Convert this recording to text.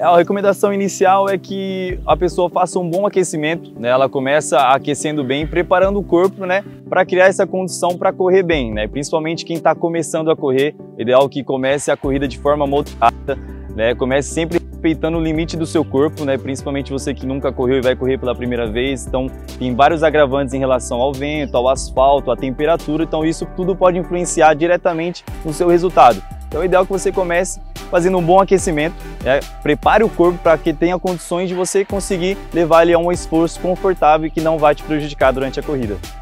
A recomendação inicial é que a pessoa faça um bom aquecimento, né? Ela começa aquecendo bem, preparando o corpo, né, para criar essa condição para correr bem, né? Principalmente quem está começando a correr, o ideal é que comece a corrida de forma moderada, né? Comece sempre respeitando o limite do seu corpo, né? Principalmente você que nunca correu e vai correr pela primeira vez, então tem vários agravantes em relação ao vento, ao asfalto, à temperatura, então isso tudo pode influenciar diretamente no seu resultado. Então é ideal que você comece fazendo um bom aquecimento, né? Prepare o corpo para que tenha condições de você conseguir levar ele a um esforço confortável e que não vai te prejudicar durante a corrida.